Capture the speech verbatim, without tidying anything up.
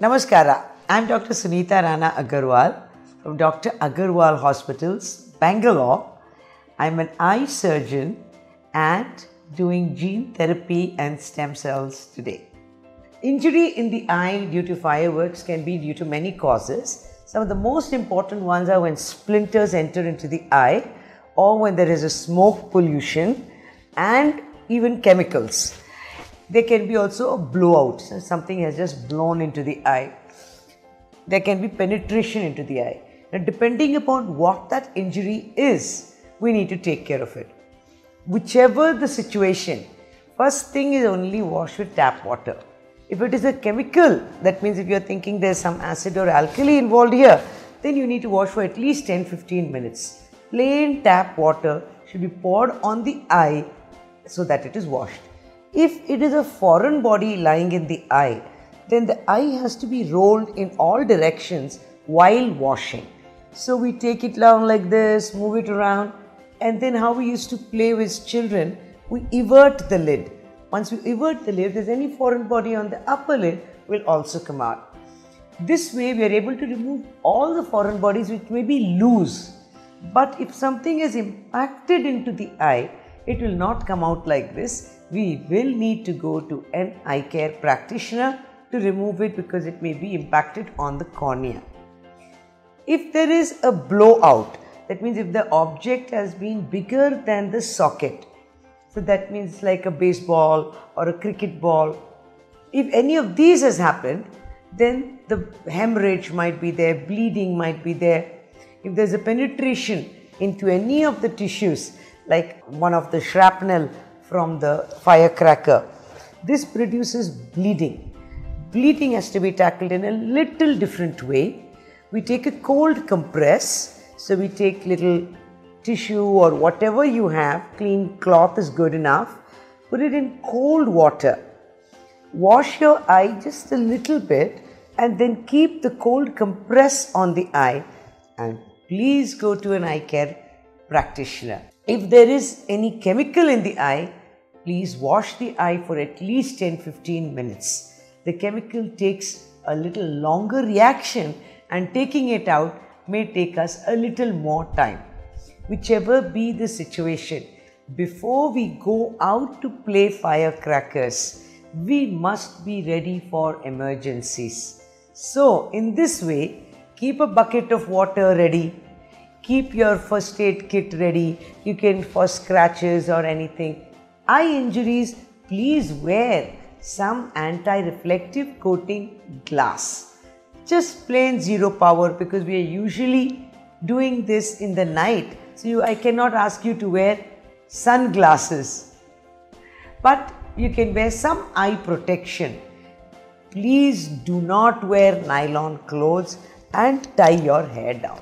Namaskara, I am Doctor Sunita Rana Agarwal from Doctor Agarwal Hospitals, Bangalore. I am an eye surgeon and doing gene therapy and stem cells today. Injury in the eye due to fireworks can be due to many causes. Some of the most important ones are when splinters enter into the eye or when there is a smoke pollution and even chemicals. There can be also a blowout, so something has just blown into the eye. There can be penetration into the eye. Now, depending upon what that injury is, we need to take care of it. Whichever the situation, first thing is only wash with tap water. If it is a chemical, that means if you are thinking there is some acid or alkali involved here, then you need to wash for at least ten to fifteen minutes. Plain tap water should be poured on the eye so that it is washed. If it is a foreign body lying in the eye, then the eye has to be rolled in all directions while washing. So we take it down like this, move it around, and then how we used to play with children, we evert the lid. Once we evert the lid, if there is any foreign body on the upper lid, will also come out. This way we are able to remove all the foreign bodies which may be loose. But if something is impacted into the eye, it will not come out like this. We will need to go to an eye care practitioner to remove it because it may be impacted on the cornea. If there is a blowout, that means if the object has been bigger than the socket, so that means like a baseball or a cricket ball, if any of these has happened, then the hemorrhage might be there, bleeding might be there. If there is a penetration into any of the tissues, like one of the shrapnel from the firecracker, this produces bleeding. Bleeding has to be tackled in a little different way. We take a cold compress, so we take little tissue or whatever you have, clean cloth is good enough, put it in cold water. Wash your eye just a little bit and then keep the cold compress on the eye, and please go to an eye care practitioner. If there is any chemical in the eye, please wash the eye for at least ten to fifteen minutes. The chemical takes a little longer reaction and taking it out may take us a little more time. Whichever be the situation, before we go out to play firecrackers, we must be ready for emergencies. So in this way, keep a bucket of water ready. Keep your first aid kit ready. You can, for scratches or anything. Eye injuries, please wear some anti-reflective coating glass. Just plain zero power, because we are usually doing this in the night. So you, I cannot ask you to wear sunglasses. But you can wear some eye protection. Please do not wear nylon clothes and tie your hair down.